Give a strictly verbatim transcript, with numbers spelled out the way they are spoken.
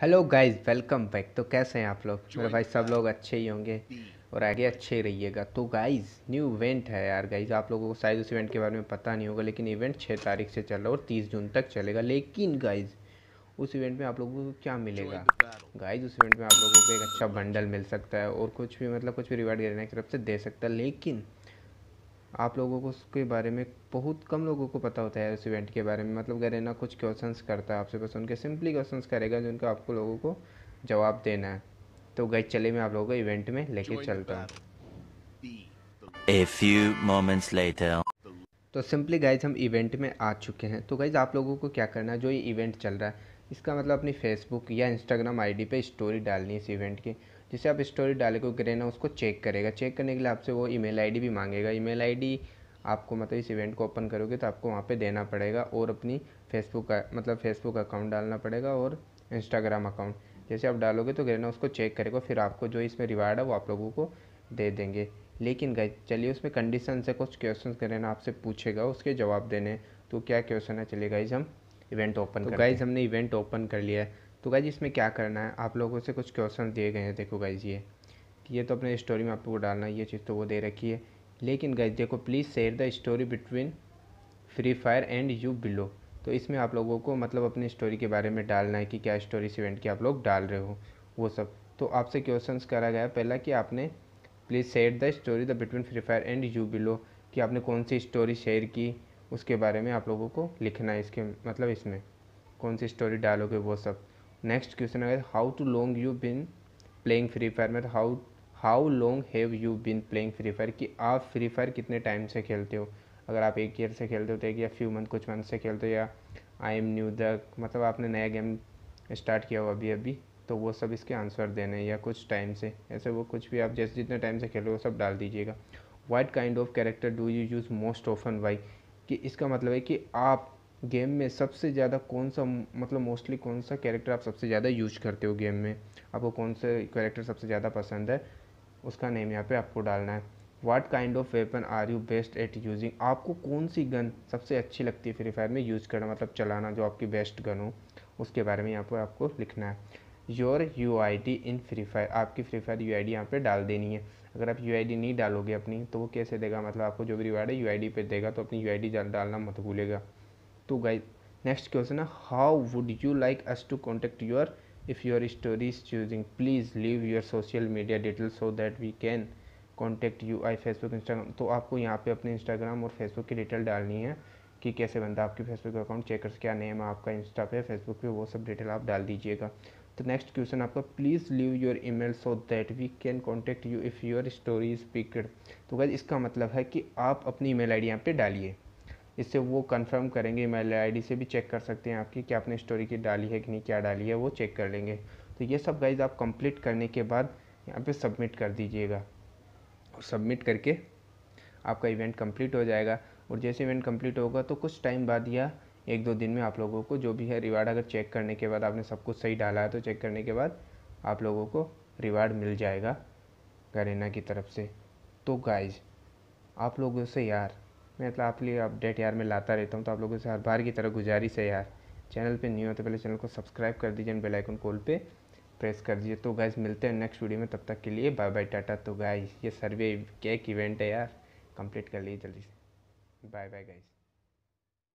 Hello guys welcome back. तो कैसे हैं आप लोग? मेरे भाई सब लोग अच्छे ही होंगे और आगे अच्छे रहिएगा। तो गाइज न्यू इवेंट है यार। गाइज आप लोगों को शायद उस इवेंट के बारे में पता नहीं होगा, लेकिन इवेंट छः तारीख से चल रहा है और तीस जून तक चलेगा। लेकिन गाइज उस इवेंट में आप लोगों को क्या मिलेगा? गाइज उस इवेंट में आप लोगों को एक अच्छा बंडल मिल सकता है और कुछ भी मतलब कुछ भी रिवार्ड गरेना की तरफ से दे सकता है। लेकिन आप लोगों को उसके बारे में बहुत कम लोगों को पता होता है उस इवेंट के बारे में। मतलब गरेना कुछ क्वेश्चंस करता है आपसे, बस उनके सिंपली क्वेश्चंस करेगा जिनका आपको लोगों को जवाब देना है। तो गाइस चले मैं आप लोगों को इवेंट में लेके चलता हूँ। A few moments later. तो सिंपली गाइस हम इवेंट में आ चुके हैं। तो गाइस आप लोगों को क्या करना है, जो ये इवेंट चल रहा है इसका मतलब अपनी फेसबुक या इंस्टाग्राम आई डी पर स्टोरी डालनी है इस इवेंट की। जैसे आप स्टोरी डालोगे गरेना उसको चेक करेगा। चेक करने के लिए आपसे वो ईमेल आईडी भी मांगेगा। ईमेल आईडी आपको मतलब इस इवेंट को ओपन करोगे तो आपको वहाँ पे देना पड़ेगा और अपनी फेसबुक का मतलब फेसबुक अकाउंट डालना पड़ेगा और इंस्टाग्राम अकाउंट। जैसे आप डालोगे तो गरेना उसको चेक करेगा, फिर आपको जो इसमें रिवार्ड है वो आप लोगों को दे देंगे। लेकिन गाइस चलिए उसमें कंडीशन से कुछ क्वेश्चन गरेना आपसे पूछेगा, उसके जवाब देने। तो क्या क्वेश्चन है, चलिए गाइस हम इवेंट ओपन करें। गाइस हमने इवेंट ओपन कर लिया है। तो गाइज इसमें क्या करना है, आप लोगों से कुछ क्वेश्चन दिए गए हैं। देखो गाइज ये ये तो अपने स्टोरी में आपको डालना है, ये चीज़ तो वो दे रखी है। लेकिन गाइज देखो please share the story between Free Fire and you below. तो इसमें आप लोगों को मतलब अपनी स्टोरी के बारे में डालना है कि क्या स्टोरी इस इवेंट की आप लोग डाल रहे हो वो सब। तो आपसे क्वेश्चन करा गया पहला कि आपने please share the story the between Free Fire and you below, कि आपने कौन सी स्टोरी शेयर की उसके बारे में आप लोगों को लिखना है। इसके मतलब इसमें कौन सी स्टोरी डालोगे वो सब। नेक्स्ट क्वेश्चन है how to long you been playing Free Fire, मतलब how how long have you been playing Free Fire, कि आप फ्री फायर कितने टाइम से खेलते हो। अगर आप एक ईयर से खेलते हो तो एक, या फ्यू मंथ कुछ मंथ से खेलते हो, या आई एम न्यू द मतलब आपने नया गेम स्टार्ट किया हो अभी अभी, तो वो सब इसके आंसर देने, या कुछ टाइम से ऐसे वो कुछ भी आप जैसे जितने टाइम से खेलो वो सब डाल दीजिएगा। What kind of character do you use most often why, कि इसका मतलब है कि आप गेम में सबसे ज़्यादा कौन सा मतलब मोस्टली कौन सा कैरेक्टर आप सबसे ज़्यादा यूज करते हो गेम में, आपको कौन सा कैरेक्टर सबसे ज़्यादा पसंद है उसका नेम यहाँ पे आपको डालना है। What kind of weapon are you best at using, आपको कौन सी गन सबसे अच्छी लगती है फ्री फायर में यूज़ करना, मतलब चलाना, जो आपकी बेस्ट गन हो उसके बारे में यहाँ पर आपको लिखना है। Your U I D in Free Fire, आपकी Free Fire U I D यहाँ पर डाल देनी है। अगर आप यू आई डी नहीं डालोगे अपनी तो वो कैसे देगा, मतलब आपको जो भी रिवार्ड है यू आई डी पर देगा, तो अपनी यू आई डी डालना मत भूलेगा। तो गाइज नेक्स्ट क्वेश्चन है how would you like us to contact your if your story is using, please leave your social media detail so that we can contact you I Facebook Instagram. तो आपको यहाँ पे अपने Instagram और Facebook की detail डालनी है कि कैसे बनता है आपके फेसबुक अकाउंट, चेक कर क्या नेम है आपका इंस्टा पे फेसबुक पे, वो सब डिटेल आप डाल दीजिएगा। तो नेक्स्ट क्वेश्चन आपका please leave your email so that we can contact you if your story is picked. तो गाइज इसका मतलब है कि आप अपनी ई मेल आई डी यहाँ पर डालिए, इससे वो कंफर्म करेंगे। ईमेल आईडी से भी चेक कर सकते हैं आपकी, क्या आपने स्टोरी की डाली है कि नहीं, क्या डाली है वो चेक कर लेंगे। तो ये सब गाइज आप कंप्लीट करने के बाद यहाँ पे सबमिट कर दीजिएगा और सबमिट करके आपका इवेंट कंप्लीट हो जाएगा। और जैसे इवेंट कंप्लीट होगा तो कुछ टाइम बाद या एक दो दिन में आप लोगों को जो भी है रिवार्ड, अगर चेक करने के बाद आपने सब कुछ सही डाला है तो चेक करने के बाद आप लोगों को रिवार्ड मिल जाएगा गरेना की तरफ से। तो गाइज आप लोगों से यार मैं मतलब आप लिए अपडेट यार मैं लाता रहता हूँ, तो आप लोगों से हर बार की तरह गुजारिश है यार, चैनल पे नहीं हो तो पहले चैनल को सब्सक्राइब कर दीजिए और बेल आइकन कॉल पे प्रेस कर दीजिए। तो गाइस मिलते हैं नेक्स्ट वीडियो में, तब तक के लिए बाय बाय टाटा। तो गाइस ये सर्वे केक इवेंट है यार, कंप्लीट कर लीजिए जल्दी से। Bye bye guys.